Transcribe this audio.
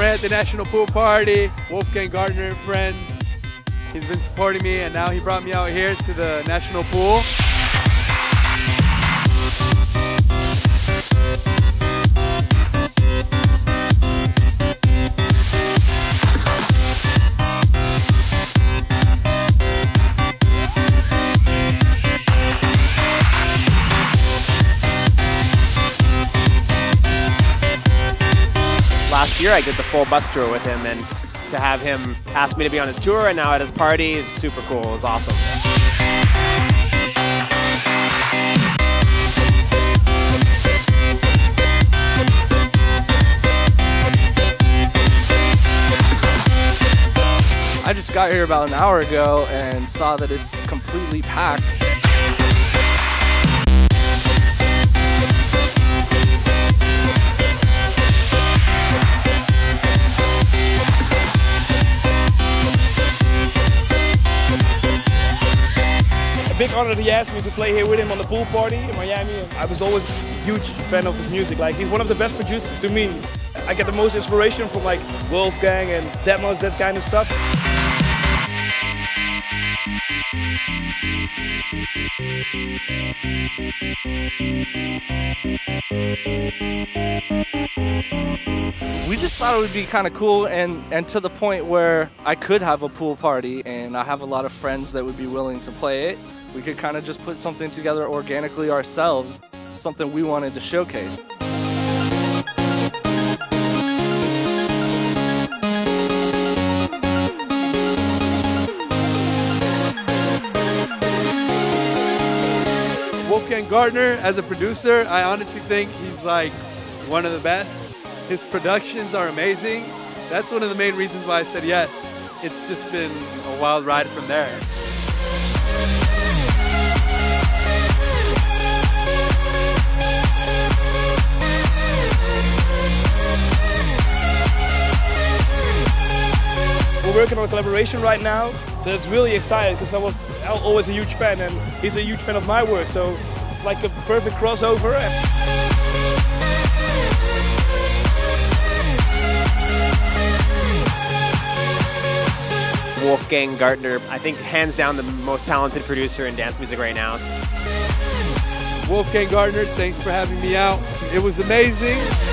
I'm right at the National Pool Party, Wolfgang Gartner and friends. He's been supporting me and now he brought me out here to the National Pool. Last year I did the full bus tour with him, and to have him ask me to be on his tour and now at his party is super cool. It was awesome. I just got here about an hour ago and saw that it's completely packed. Big honor that he asked me to play here with him on the pool party in Miami. I was always a huge fan of his music. Like, he's one of the best producers to me. I get the most inspiration from like Wolfgang and Deadmau5, that kind of stuff. We just thought it would be kind of cool and to the point where I could have a pool party and I have a lot of friends that would be willing to play it. We could kind of just put something together organically ourselves, something we wanted to showcase. Wolfgang Gartner, as a producer, I honestly think he's like one of the best. His productions are amazing. That's one of the main reasons why I said yes. It's just been a wild ride from there. We're working on a collaboration right now, so that's really exciting because I was always a huge fan and he's a huge fan of my work, so it's like a perfect crossover. Wolfgang Gartner, I think hands down the most talented producer in dance music right now. Wolfgang Gartner, thanks for having me out. It was amazing.